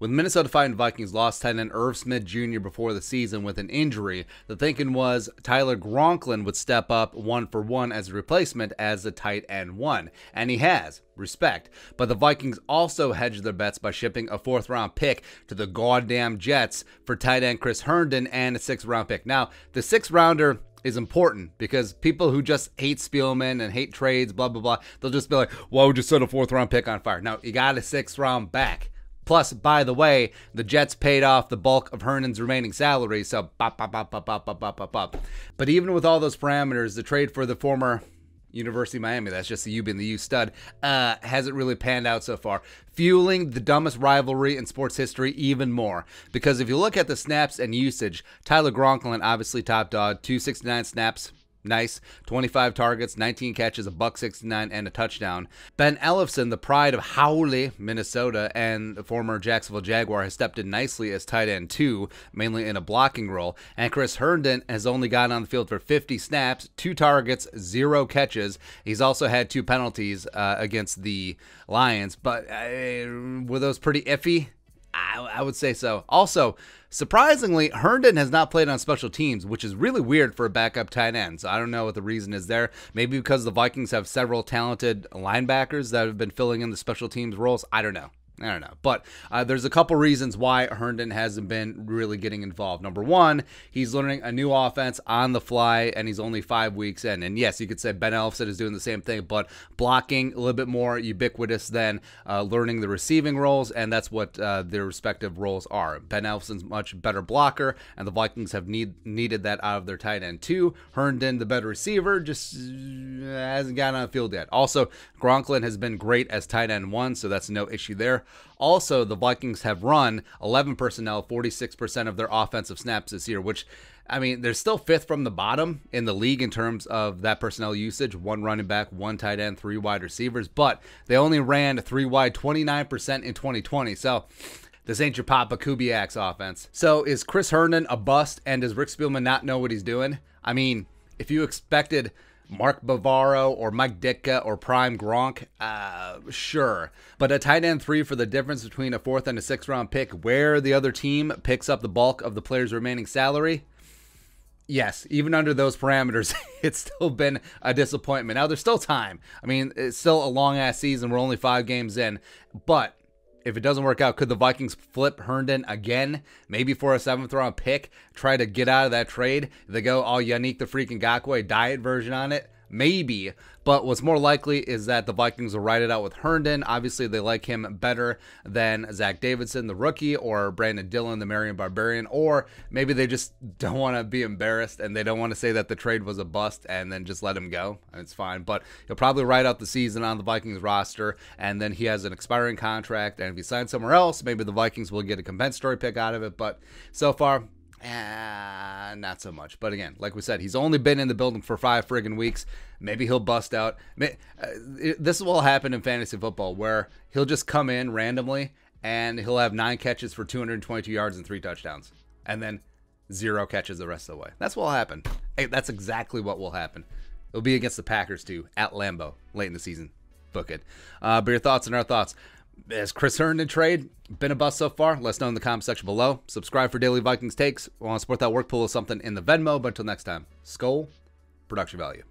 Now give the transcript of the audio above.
With Minnesota Vikings lost tight end Irv Smith Jr. before the season with an injury, the thinking was Tyler Conklin would step up one for one as a replacement as the tight end one, and he has. Respect. But the Vikings also hedged their bets by shipping a fourth-round pick to the goddamn Jets for tight end Chris Herndon and a sixth-round pick. Now, the sixth-rounder is important because people who just hate Spielman and hate trades, blah, blah, blah, they'll just be like, why would you set a fourth-round pick on fire? Now, you got a sixth-round back. Plus, by the way, the Jets paid off the bulk of Herndon's remaining salary, so bop, bop, bop, bop, bop, bop, bop, bop. But even with all those parameters, the trade for the former University of Miami, that's just the U being the U stud, hasn't really panned out so far, fueling the dumbest rivalry in sports history even more. Because if you look at the snaps and usage, Tyler Conklin obviously top dog, 269 snaps, nice, 25 targets, 19 catches, a .169, and a touchdown. Ben Ellefson, the pride of Howley, Minnesota, and the former Jacksonville Jaguar, has stepped in nicely as tight end two, mainly in a blocking role. And Chris Herndon has only gotten on the field for 50 snaps, 2 targets, 0 catches. He's also had 2 penalties against the Lions, but were those pretty iffy? I would say so. Also, surprisingly, Herndon has not played on special teams, which is really weird for a backup tight end. So I don't know what the reason is there. Maybe because the Vikings have several talented linebackers that have been filling in the special teams roles. I don't know. But there's a couple reasons why Herndon hasn't been really getting involved. Number one, he's learning a new offense on the fly, and he's only 5 weeks in. And yes, you could say Ben Ellefson is doing the same thing, but blocking a little bit more ubiquitous than learning the receiving roles, and that's what their respective roles are. Ben Ellefson's much better blocker, and the Vikings have needed that out of their tight end too. Herndon, the better receiver, just hasn't gotten on the field yet. Also, Conklin has been great as tight end one, so that's no issue there. Also, the Vikings have run 11 personnel, 46% of their offensive snaps this year, which, I mean, they're still 5th from the bottom in the league in terms of that personnel usage. 1 running back, 1 tight end, 3 wide receivers, but they only ran 3 wide 29% in 2020, so this ain't your Papa Kubiak's offense. So is Chris Herndon a bust, and does Rick Spielman not know what he's doing? I mean, if you expected Mark Bavaro or Mike Ditka or Prime Gronk, sure. But a tight end three for the difference between a 4th and a 6th round pick where the other team picks up the bulk of the player's remaining salary? Yes, even under those parameters, it's still been a disappointment. Now, there's still time. I mean, it's still a long-ass season. We're only 5 games in. But if it doesn't work out, could the Vikings flip Herndon again? Maybe for a 7th-round pick, try to get out of that trade. They go all Yanique the freaking Gakway diet version on it. Maybe, but what's more likely is that the Vikings will ride it out with Herndon. Obviously, they like him better than Zach Davidson, the rookie, or Brandon Dillon, the Marion Barbarian, or maybe they just don't want to be embarrassed and they don't want to say that the trade was a bust and then just let him go. It's fine, but he'll probably ride out the season on the Vikings roster, and then he has an expiring contract, and if he signs somewhere else, maybe the Vikings will get a compensatory pick out of it, but so far, not so much. But again, like we said, he's only been in the building for 5 friggin' weeks. Maybe he'll bust out. This will happen in fantasy football where he'll just come in randomly and he'll have 9 catches for 222 yards and 3 touchdowns. And then 0 catches the rest of the way. That's what will happen. Hey, that's exactly what will happen. It'll be against the Packers too, at Lambeau, late in the season. Book it. But your thoughts and our thoughts. Has Chris Herndon trade been a bust so far? Let us know in the comment section below. Subscribe for daily Vikings takes. Want to support that work, pull or something in the Venmo. But until next time, Skol, production value.